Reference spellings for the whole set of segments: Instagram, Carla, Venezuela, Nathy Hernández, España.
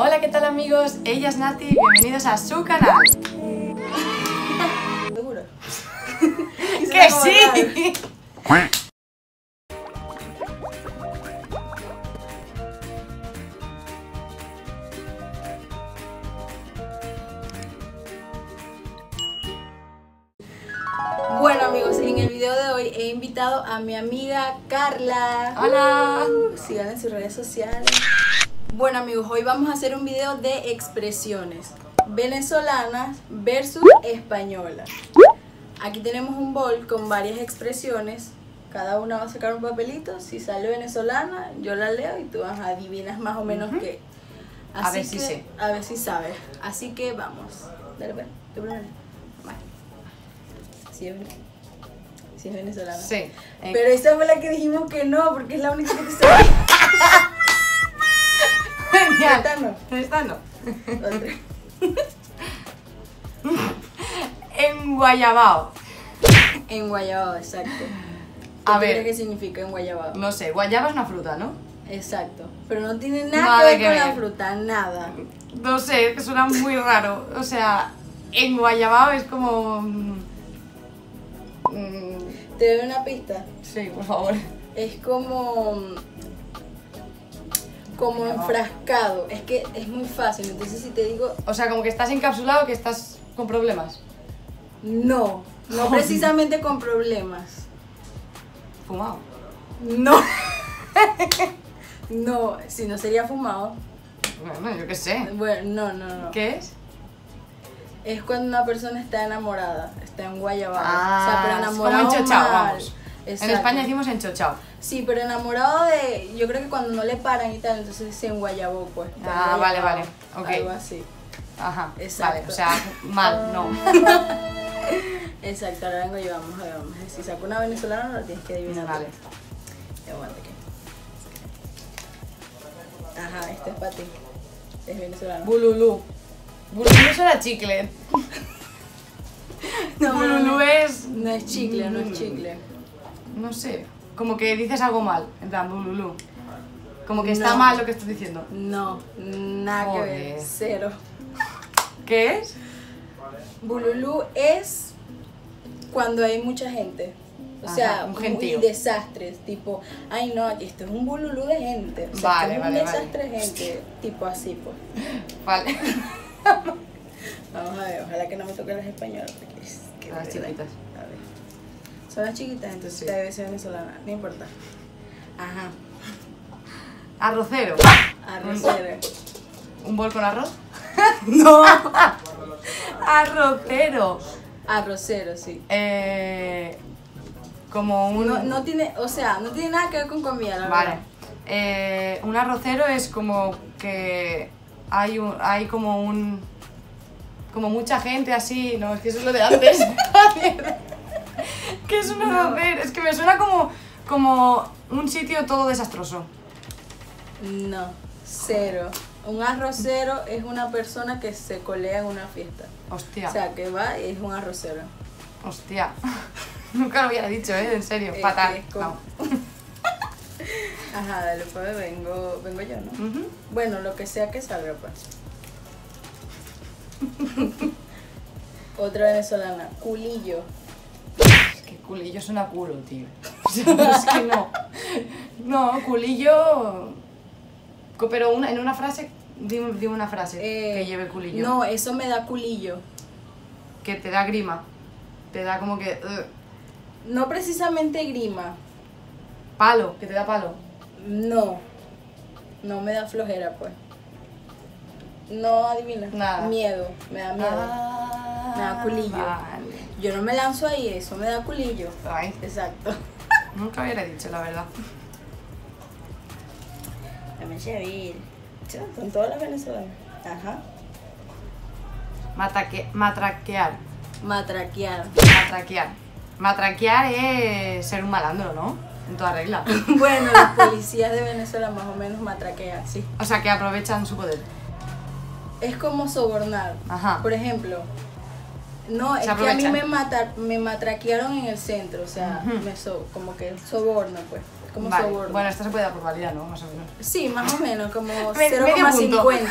Hola, ¿qué tal amigos? Ella es Nati, bienvenidos a su canal. ¿Seguro? ¡Que sí! Bueno amigos, en el video de hoy he invitado a mi amiga Carla. Hola. Sigan en sus redes sociales. Bueno amigos, hoy vamos a hacer un video de expresiones venezolanas versus españolas. Aquí tenemos un bol con varias expresiones. Cada una va a sacar un papelito. Si sale venezolana, yo la leo y tú adivinas más o menos qué. Así a ver si sé. A ver si sabes. Así que vamos. Dale, pues. Tú primero. Vale. Sí es venezolana. Sí. Pero esa fue la que dijimos que no, porque es la única que se ve. Esta no. Esta no. Otra. Enguayabao. Enguayabao, exacto. A ver, ¿qué significa enguayabao? No sé, guayaba es una fruta, ¿no? Exacto, pero no tiene nada que ver con la fruta, nada. No sé, que suena muy raro. O sea, enguayabao es como... ¿Te doy una pista? Sí, por favor. Es como enfrascado, es que es muy fácil, entonces si te digo... O sea, como que estás encapsulado, que estás con problemas. No, no precisamente con problemas. ¿Fumado? No. No, si no sería fumado. Bueno, yo qué sé. Bueno, no. ¿Qué es? Es cuando una persona está enamorada, está en guayabao. O sea, pero enamorado como enchochao, vamos. Exacto. En España decimos enchochao. Sí, pero enamorado de... Yo creo que cuando no le paran y tal, entonces se enguayabó, pues. Ah, enguayabó, vale. Ok. Algo así. Ajá. Exacto. Vale, o sea, mal, no. Exacto, ahora vengo y vamos. Si saco una venezolana, no la tienes que adivinar. Vale. Te aguanto aquí. Ajá, este es para ti. Es venezolano. Bululú. Bululú suena chicle. No, bululú es... No es chicle, no es chicle. No sé. Como que dices algo mal, en plan, bululú. Como que está mal lo que estás diciendo. No, nada que ver, cero. ¿Qué es? Bululú es cuando hay mucha gente. O sea, un gentío. Y desastres, tipo, ay no, esto es un bululú de gente. O sea, vale, es vale, un desastre de gente, tipo así, pues. Vale. Vamos a ver, ojalá que no me toquen las españolas, porque es que las chiquitas. A ver. Son las chiquitas, entonces sí. Debe ser venezolana, no importa. Ajá. Arrocero. Arrocero. ¿Un bol con arroz? No. Arrocero. Arrocero, sí. Como un... No tiene, o sea, no tiene nada que ver con comida, la verdad. Vale. Un arrocero es como que hay como un... Como mucha gente así, no, es que eso es lo de antes. ¿Qué es un arrocero? No. Es que me suena como un sitio todo desastroso. No, cero. Un arrocero es una persona que se colea en una fiesta. Hostia. O sea, que va y es un arrocero. Hostia. Nunca lo hubiera dicho, ¿eh? En serio, fatal. No. Ajá, dale, pues vengo yo, ¿no? Bueno, lo que sea que salga, pues. Otra venezolana, culillo. Culillo suena culo, tío. O sea, es que no. No, culillo... Pero en una frase, dime una frase que lleve culillo. No, eso me da culillo. Que te da grima. Te da como que... No precisamente grima. Palo, que te da palo. No. No me da flojera, pues. No adivinas. Nada. Miedo, me da miedo. Me da culillo. Vale. Yo no me lanzo ahí, eso me da culillo. Ay. Exacto. Nunca hubiera dicho, la verdad. Dame chévere. Son todas las venezolanas. Ajá. Matraquear. Matraquear. Matraquear. Matraquear es ser un malandro, ¿no? En toda regla. Bueno, los policías de Venezuela más o menos matraquean, sí. O sea, que aprovechan su poder. Es como sobornar. Ajá. Por ejemplo... No, es que a mí me matraquearon en el centro, o sea, como que soborno, pues. como vale. Soborno. Bueno, esto se puede dar por válida, ¿no? Más o menos. Sí, más o menos, como 0,50.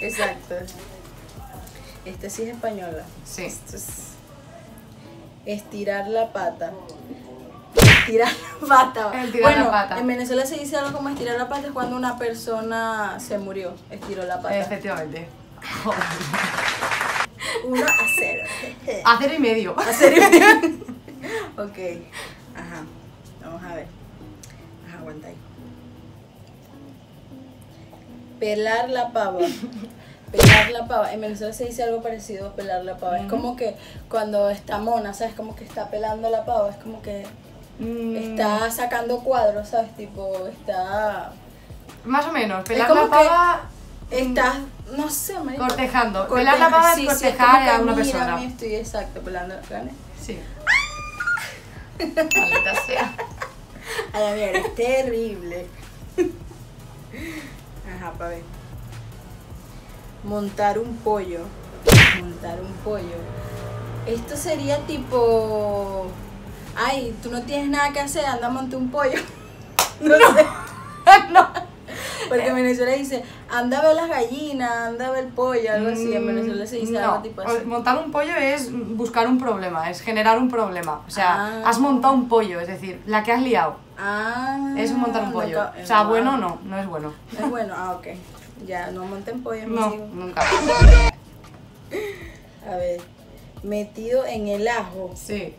Exacto. Esta sí es española. Sí. Esto es estirar la pata. Estirar la pata. Bueno, en Venezuela se dice algo como estirar la pata, es cuando una persona se murió, estiró la pata. Efectivamente. Joder. 1-0. A 0,5. A 0,5. Ok. Ajá. Vamos a ver. Ajá, aguanta ahí. Pelar la pava. Pelar la pava. En Venezuela se dice algo parecido a pelar la pava. Es como que cuando está mona, ¿sabes? Como que está pelando la pava. Es como que está sacando cuadros, ¿sabes? Tipo, está... Más o menos. Pelar la pava... Estás, no sé, marico. Cortejando. Pelar la pava es cortejar a una persona. Estoy exacto, pelando. ¿Gané? Sí. Maldita sea. A la mierda, es terrible. Ajá, pa' ver. Montar un pollo. Montar un pollo. Esto sería tipo... Ay, tú no tienes nada que hacer, anda, monta un pollo. No, no sé. No. Porque en Venezuela dice, anda a ver las gallinas, anda a ver el pollo, algo así. En Venezuela se dice algo tipo así. Montar un pollo es buscar un problema, es generar un problema. O sea, has montado un pollo, es decir, la que has liado. Es montar un pollo. Nunca, o sea, bueno, no, no es bueno. Es bueno, ok. Ya, no monten pollo. No, nunca. A ver, metido en el ajo. Sí.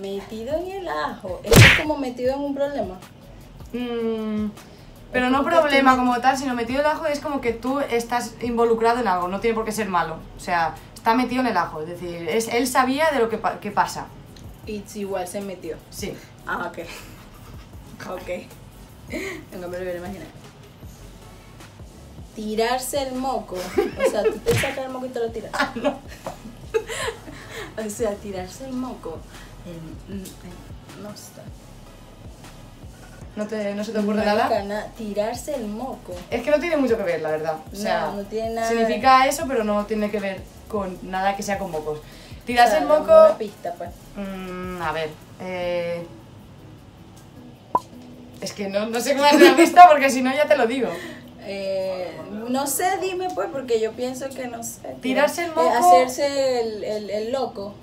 Metido en el ajo. Esto es como metido en un problema. Pero no problema como tal, sino metido en el ajo es como que tú estás involucrado en algo, no tiene por qué ser malo. O sea, está metido en el ajo, es decir, él sabía de lo que pasa. Y igual se metió. Sí. Ah, ok. Ok. Venga, me lo voy a imaginar. Tirarse el moco. O sea, tú te sacas el moco y te lo tiras. Ah, no. O sea, tirarse el moco. No está. ¿No se te ocurre nada? Tirarse el moco. Es que no tiene mucho que ver, la verdad. O sea, no tiene nada. Significa eso, pero no tiene que ver con nada que sea con mocos. Tirarse el moco... Una pista, pues. A ver... Es que no sé cómo hacer la pista, porque si no ya te lo digo. No sé, dime pues, porque yo pienso que no sé. Tirarse el moco... hacerse el loco.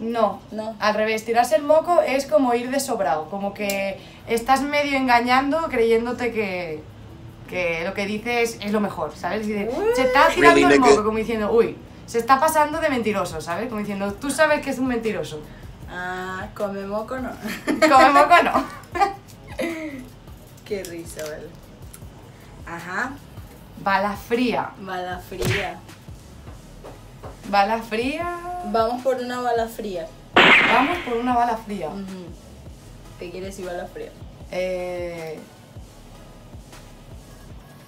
No, no, al revés, tirarse el moco es como ir de sobrado, como que estás medio engañando creyéndote que lo que dices es lo mejor, ¿sabes? Se está tirando el moco, como diciendo, uy, se está pasando de mentiroso, ¿sabes? Como diciendo, tú sabes que es un mentiroso. Ah, come moco no. Come moco no. Qué risa, vale. Ajá. Bala fría. Bala fría. Bala fría. Vamos por una bala fría. Vamos por una bala fría. ¿Qué quiere decir bala fría?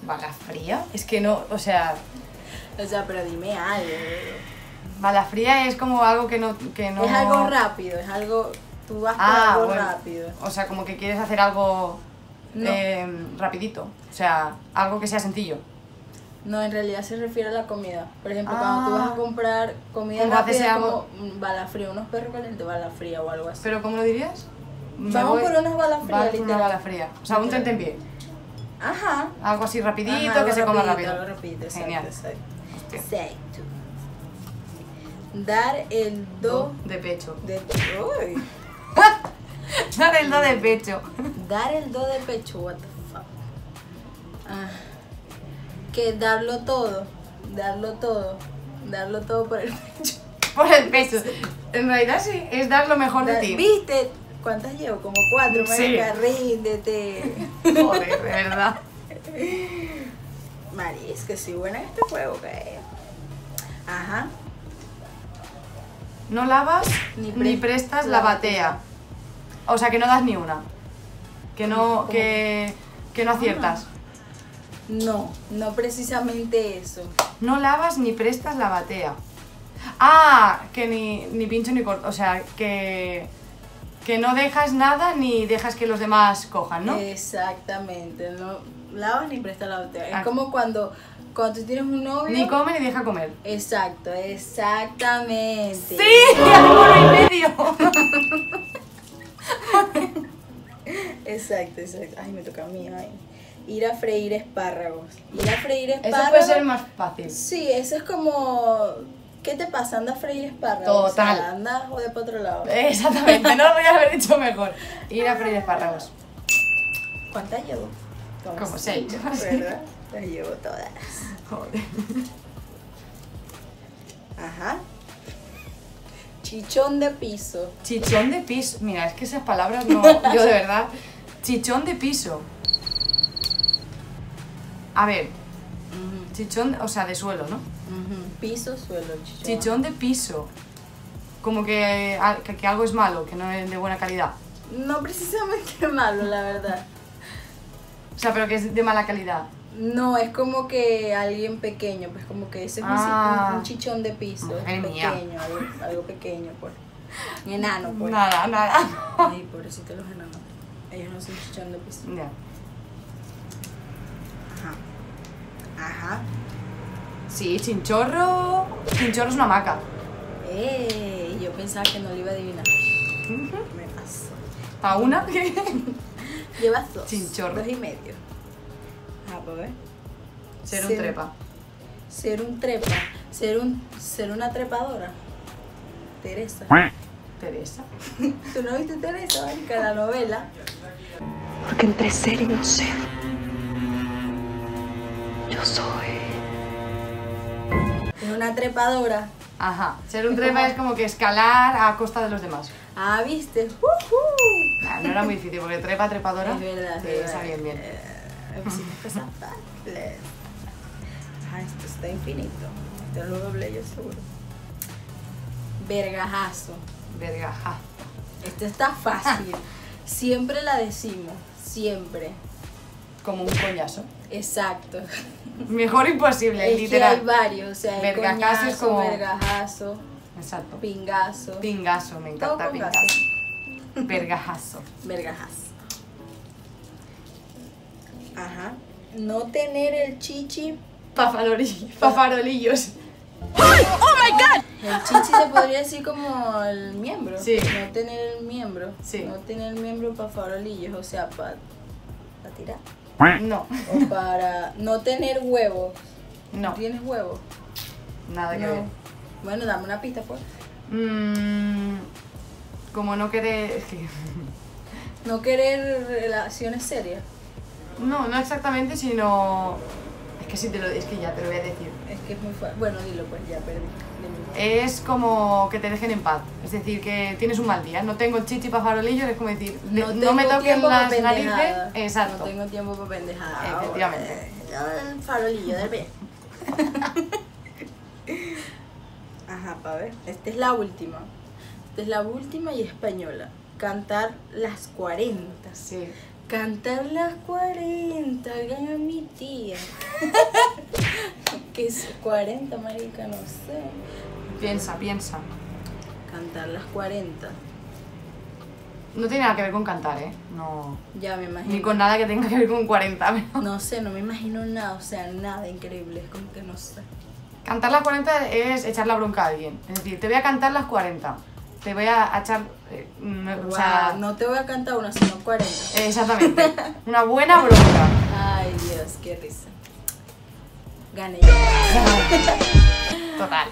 ¿Bala fría? Es que no, o sea. O sea, pero dime algo. Bala fría es como algo que no. Es algo rápido, es algo. Tú vas por algo rápido. O sea, como que quieres hacer algo rapidito. O sea, algo que sea sencillo. No, en realidad se refiere a la comida. Por ejemplo, cuando tú vas a comprar comida rápida, como bala fría, unos perros calientes, bala fría o algo así. ¿Pero cómo lo dirías? Vamos por unas balas frías, literal. Una bala fría. O sea, un tren en pie. Ajá. Algo así rapidito, algo que se coma rápido. Algo rapidito, genial. Exacto. Dar el do de pecho. Uy. Dar el do de pecho. Dar el do de pecho, what the fuck. Que darlo todo, darlo todo, darlo todo por el pecho. Por el pecho. En realidad sí, es dar lo mejor de ti. ¿Viste? ¿Cuántas llevo? Como 4, marica, ríndete. Joder, de verdad. Maris, es que soy buena en este juego, ¿qué? Ajá. No lavas ni prestas la batea. O sea, que no das ni una. Que no aciertas. No, no precisamente eso. No lavas ni prestas la batea. Ah, que ni pincho ni corto. O sea, que no dejas nada ni dejas que los demás cojan, ¿no? Exactamente, no lavas ni prestas la batea. Es como cuando tú tienes un novio... Ni come ni deja comer. Exacto, exactamente. ¡Sí! ¡Ya tengo 1,5! Exacto, exacto. Ay, me toca a mí, ay. Ir a freír espárragos. Ir a freír espárragos. Eso puede ser más fácil. Sí, eso es como... ¿Qué te pasa? Anda a freír espárragos. Total. O sea, anda, jode para otro lado. Exactamente, no lo voy a haber dicho mejor. Ir a freír espárragos. ¿Cuántas llevo? Como 6. ¿Verdad? Las llevo todas. Joder. Ajá. Chichón de piso. Chichón de piso. Mira, es que esas palabras no... Yo de verdad... Chichón de piso. A ver, chichón, o sea, de suelo, ¿no? Piso, suelo, chichón. Chichón de piso. Como que algo es malo, que no es de buena calidad. No precisamente malo, la verdad. O sea, pero que es de mala calidad. No, es como que alguien pequeño, pues como que ese es un chichón de piso. Mujer mía. Pequeño, algo pequeño, pues. Ni enano, pues. Nada, nada. Ay, pobrecito los enanos. Ellos no son chichón de piso. Ya. Ajá. Sí, chinchorro. Chinchorro es una hamaca. Yo pensaba que no lo iba a adivinar. Me pasó. ¿A una? Llevas 2. Chinchorro. 2 y medio. Ah, pues ver. Ser un trepa. Ser un trepa. Ser una trepadora. Teresa. Teresa. ¿Tú no viste Teresa, Marica, la novela? Porque entre ser y no ser. Yo soy... Es una trepadora. Ajá. Ser un trepa es como que escalar a costa de los demás. Ah, ¿viste? Nah, no era muy difícil porque trepa, trepadora... Es verdad, sí, está bien, bien. Ajá, esto está infinito. Esto lo doblé yo seguro. Vergajazo. Vergajazo. Esto está fácil. Siempre la decimos. Siempre. Como un coñazo. Exacto. Mejor imposible, es literal. Que hay varios, o sea, hay vergajazo, coñazo, es como... vergajazo. Exacto. Pingazo. Pingazo, me encanta pingazo. Vergajazo. Vergajazo. Ajá. No tener el chichi... Pafarolillos. ¡Ay! ¡Oh, my God! El chichi se podría decir como el miembro. Sí. No tener el miembro. Sí. No tener el miembro pafarolillos, o sea, para tirar. No. O para no tener huevos. No. ¿Tienes huevos? Nada que ver. Bueno, dame una pista, pues. Como no querer... Es que... No querer relaciones serias. No, no exactamente, sino... Es que sí te lo... Es que ya te lo voy a decir. Es que es muy fácil. Bueno, dilo, pues ya, perdí. Es como que te dejen en paz. Es decir, que tienes un mal día. No tengo chichi para farolillos, es como decir, no me toquen las narices. Exacto. No tengo tiempo para pendejada. Efectivamente. El farolillo del pie. Ajá, pa' ver. Esta es la última. Esta es la última y española. Cantar las 40. Sí. Cantar las 40, gana mi tía. ¿Qué es 40, marica? No sé. Piensa, piensa. Cantar las 40. No tiene nada que ver con cantar, ¿eh? No. Ya me imagino. Ni con nada que tenga que ver con 40. Pero... No sé, no me imagino nada, o sea, nada increíble. Es como que no sé. Cantar las 40 es echar la bronca a alguien. Es decir, te voy a cantar las 40. Te voy a echar... wow, o sea, no te voy a cantar una, sino 40. Exactamente. Una buena bronca. Ay, Dios, qué risa. Gané. Total.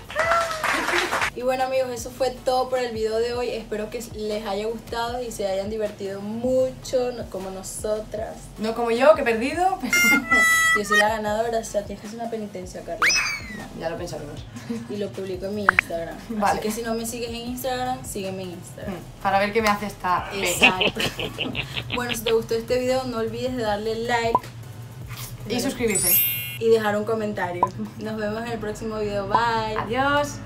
Y bueno, amigos, eso fue todo por el video de hoy. Espero que les haya gustado y se hayan divertido mucho, como nosotras. No como yo, que he perdido. Yo soy la ganadora, o sea, tienes que hacer una penitencia, Carla. No, ya lo pensaremos. Y lo publico en mi Instagram. Vale. Así que si no me sigues en Instagram, sígueme en Instagram. Para ver qué me hace esta... Exacto. Bueno, si te gustó este video, no olvides de darle like. Y suscribirte. Y dejar un comentario. Nos vemos en el próximo video. Bye. Adiós.